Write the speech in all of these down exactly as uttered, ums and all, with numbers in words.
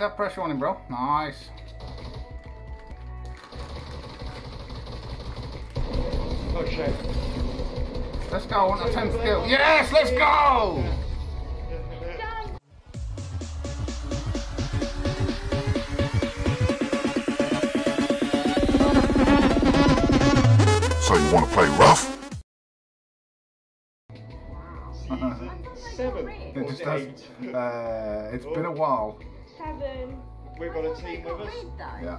that pressure on him, bro. Nice. Oh shit. Let's go on a tenth kill. Yes, let's go! So you want to play rough? Seven. It just does, uh, it's oh. been a while. Seven. We've got a team with us. Yeah.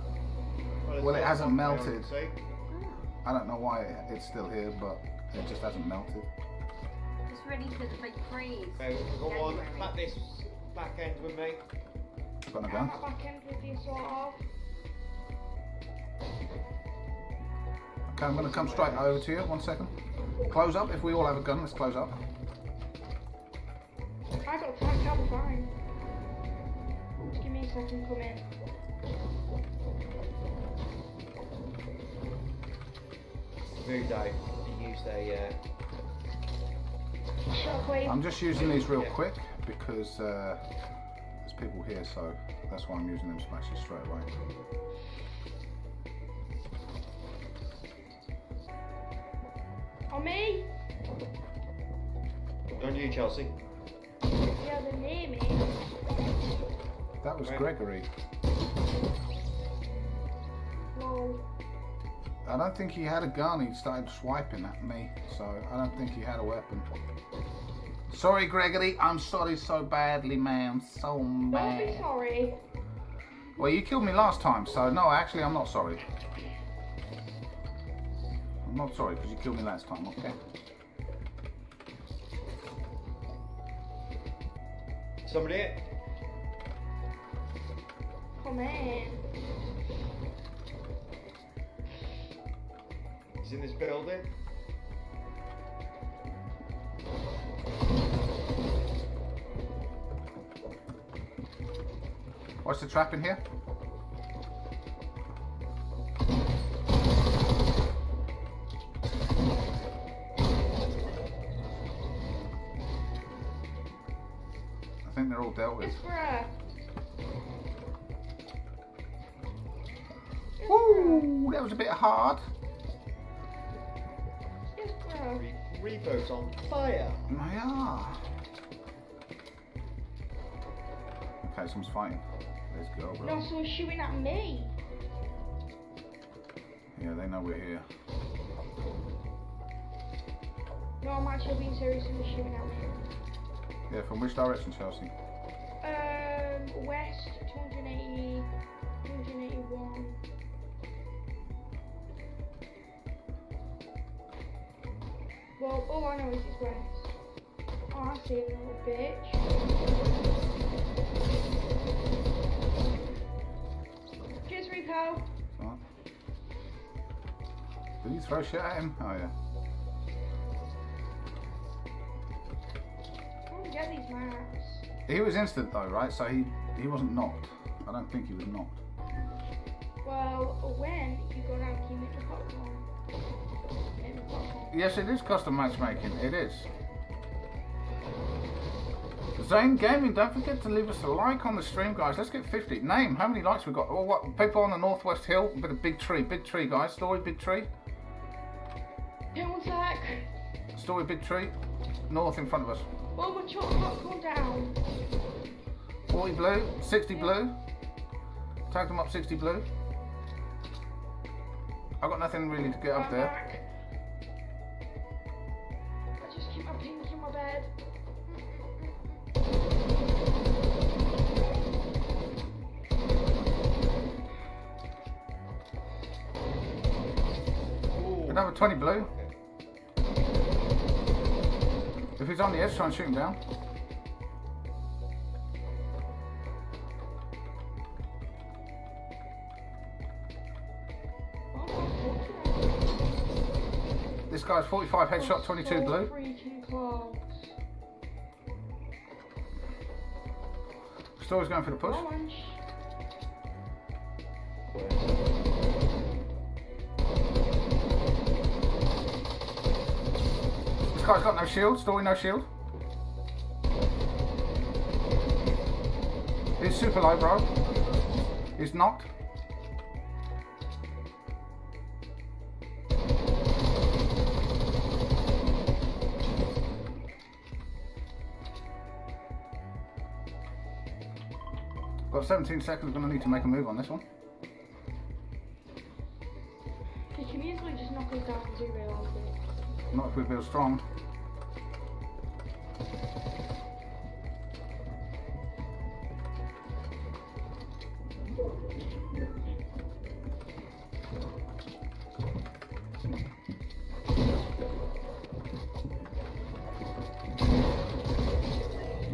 Well, well it hasn't melted. I don't know why it's still here, but it just hasn't melted. It's ready for the big freeze. Okay, go on. Back this back end with me. Got no gun. Back end with you, sort of. Okay, I'm going to come straight over to you. One second. Close up. If we all have a gun, let's close up. I got a pack double fine. Give me a second, come in. Who died? You used a uh... shockwave. I'm just using these real yeah. quick because uh, there's people here, so that's why I'm using them smashes straight away. On me? On you, Chelsea. Yeah, they're near me. That was Gregory. Whoa. I don't think he had a gun, he started swiping at me, so I don't think he had a weapon. Sorry Gregory, I'm sorry so badly, man. So mad. Don't be sorry. Well, you killed me last time, so no, actually I'm not sorry. I'm not sorry because you killed me last time, okay? Somebody? Come in. He's in this building. What's the trap in here? They're all dealt with. It's for a... Woo! That was a bit hard. It's for Re Rico's on fire. They are. Okay, someone's fighting. Let's go, bro. No, someone's shooting at me. Yeah, they know we're here. No, I'm actually being serious. Someone's shooting at me. Yeah, from which direction, Chelsea? Um, west, two eighty, two eighty-one. Well, all I know is it's west. Oh, I see it, little bitch. Cheers, Rico. What? Did you throw shit at him? Oh, yeah. He was instant though, right? So he he wasn't knocked. I don't think he was knocked. Well, when you go down, you make a popcorn. Yes, it is custom matchmaking. It is. Zane Gaming, don't forget to leave us a like on the stream, guys. Let's get fifty. Name, how many likes we got? Oh, what people on the northwest hill with a big tree, big tree, guys. Story, big tree. Yeah, one sec. Story, big tree. North in front of us. Oh, my chocolate come down. forty blue, sixty yeah. blue. Tag them up, sixty blue. I've got nothing really to get I'm up there. Back. I just keep my pink in my bed. Ooh. Another twenty blue. If he's on the edge, try and shoot him down. This guy's forty-five headshot, twenty-two blue. Story's going for the push. This guy's got no shield, Story no shield. It's super low, bro. He's knocked. Got seventeen seconds. Gonna need to make a move on this one. You can easily just knock us down to realise it. Not if we feel strong.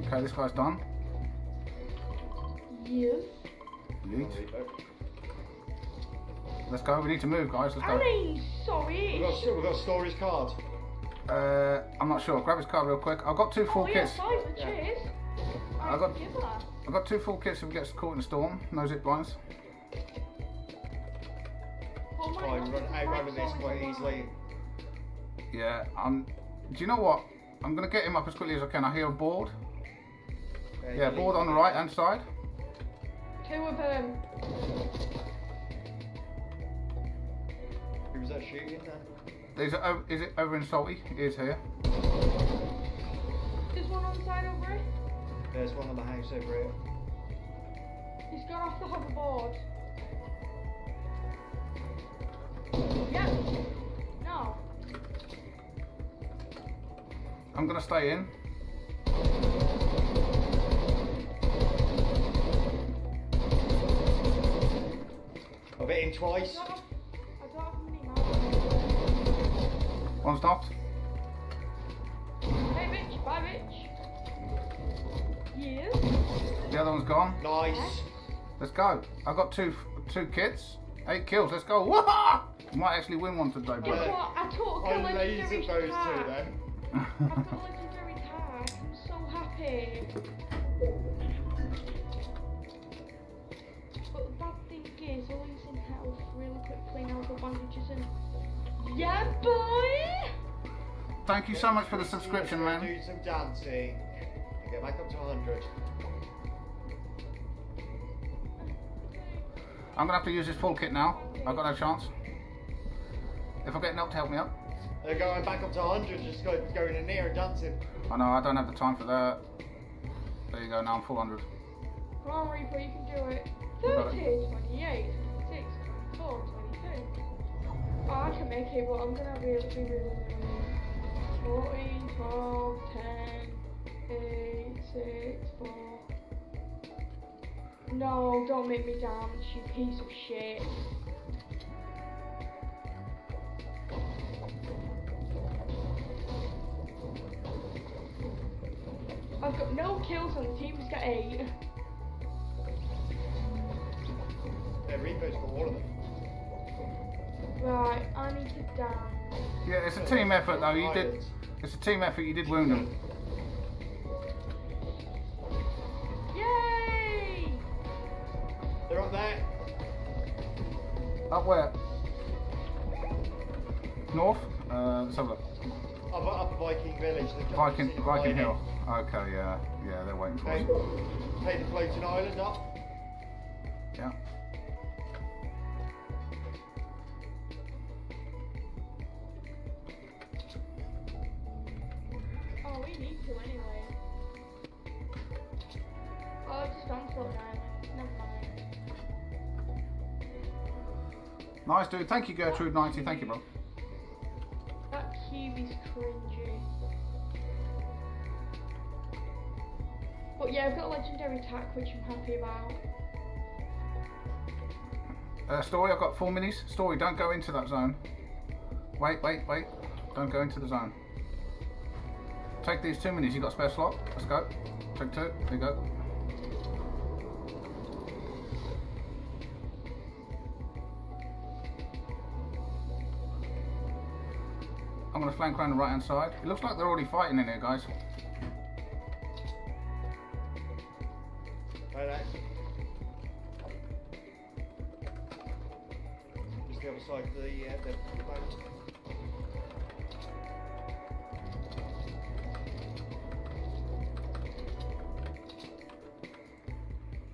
Okay, this guy's done. Yes. Yeet. Let's go, we need to move, guys. Let's go. I mean, sorry. We've got Story's card. Uh, I'm not sure. Grab his card real quick. I've got two full oh, kits. Yeah, five, cheers. I I've, got, I've got two full kits if we get caught in a storm. No zip lines. Oh, my oh, God. Run out over this quite easily. Yeah, I'm. Do you know what? I'm going to get him up as quickly as I can. I hear a board. Uh, yeah, board on the right hand side. Two of them. Who was that shooting there? Is it over, is it over in Salty? It is here. There's one on the side over here. There's one on the house over here. He's got off the hoverboard. Yeah. No. I'm going to stay in. I've hit him twice. One stopped. Hey, bitch. Bye, bitch. Yeah. The other one's gone. Nice. Let's go. I've got two two kits. Eight kills. Let's go. Whoa! Might actually win one today, bro. Yeah. I took a legendary tag. I lasered those two then. I've got a legendary tag. I'm so happy. But the bad thing is, all he's in health really quickly now with the bandages and... Yeah, boy! Thank you so much for the subscription, man. Do some dancing and get back up to one hundred. I'm going to have to use this full kit now. I've got no chance. If I get knocked, help me up. They're going back up to one hundred, just go, going in here and dancing. I know, I don't have the time for that. There you go, now I'm full one hundred. Come on, Reaper, you can do it. thirty, twenty-eight, twenty-six, twenty-four, twenty-two. Oh, I can make it, but I'm going to be able to be really low. fourteen, twelve, ten, eight, six, four. No, don't make me dance, you piece of shit. I've got no kills on the team, he's got eight. Yeah, Rico's got all of them. Right, I need to down. Yeah, it's a team effort though, you did it's a team effort, you did wound them. Yay! They're up there. Up where? North? Uh let's have a look. Up up Viking village, Viking Viking Hill. Okay, yeah, yeah, they're waiting for us. Take the floating island up. Yeah. Oh, we need to anyway. Oh, I've just gone for an island. Never mind. Nice, dude. Thank you, Gertrude ninety. Thank you, bro. That cube is cringy. But yeah, I've got a legendary tack, which I'm happy about. Uh, Story, I've got four minis. Story, don't go into that zone. Wait, wait, wait. Don't go into the zone. Take these two minis. You've got a spare slot. Let's go. Take two. There you go. I'm going to flank around the right hand side. It looks like they're already fighting in here, guys. Right, just the other side of the uh, the boat.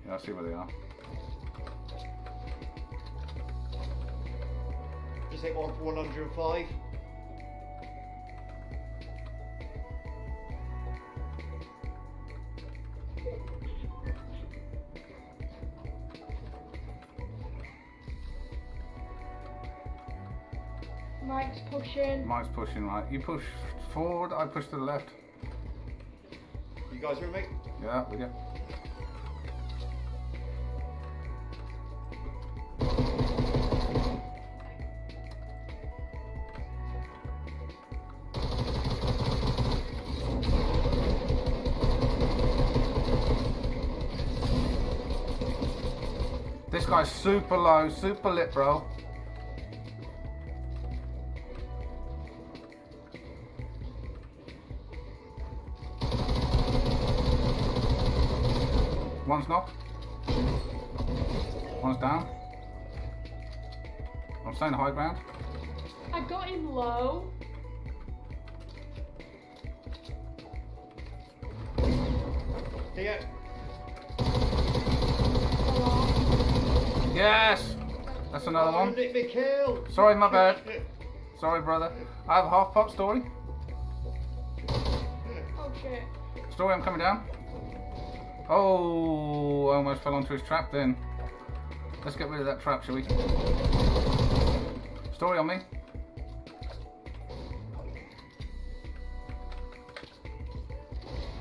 Yeah, I see where they are. Just hit off one hundred five. Mike's pushing. Mike's pushing right. You push forward, I push to the left. You guys with me? Yeah, with you. This guy's super low, super lit, bro. One's knocked. One's down. I'm staying high ground. I got him low. Yeah. Yes! That's another oh, one. Nick Mikhail. Sorry, my bad. Sorry, brother. I have a half pop, Story. Oh, shit. Story, I'm coming down. Oh, I almost fell onto his trap then. Let's get rid of that trap, shall we? Story on me.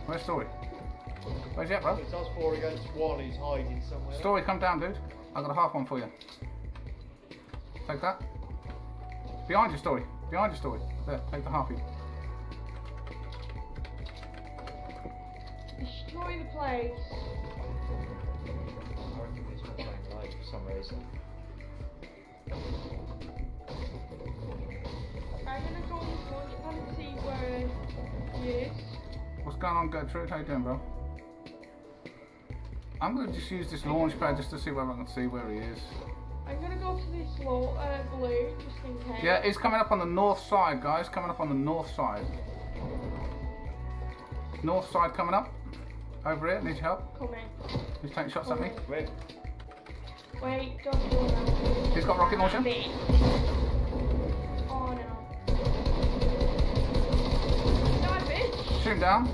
Where's Story? Where's he at, bro? It's us four against one, he's hiding somewhere. Story, come down, dude. I've got a half one for you. Take that. Behind your Story. Behind your Story. There, take the halfie. Destroy the place. I reckon he's not playing live for some reason. I'm gonna go on this launch and see where he is. What's going on, Gertrude? How you doing, bro? I'm gonna just use this launch pad just to see whether I can see where he is. I'm gonna go to this low, uh, blue just in case. Yeah, he's coming up on the north side, guys. Coming up on the north side. North side coming up. Over here, need your help. Coming. He's taking shots Coming. at me. Wait. Wait, don't do that. He's got rocket launcher. Me. Oh no. Die, bitch. Shoot him down.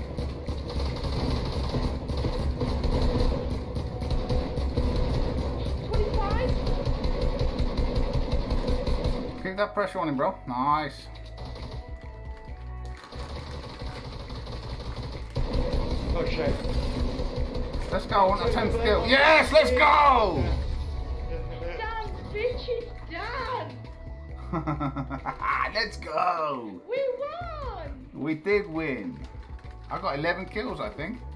Keep that pressure on him, bro. Nice. Oh shit. Let's go on a tenth kill. Yes, let's go! Damn bitch is done! Let's go! We won! We did win. I got eleven kills, I think.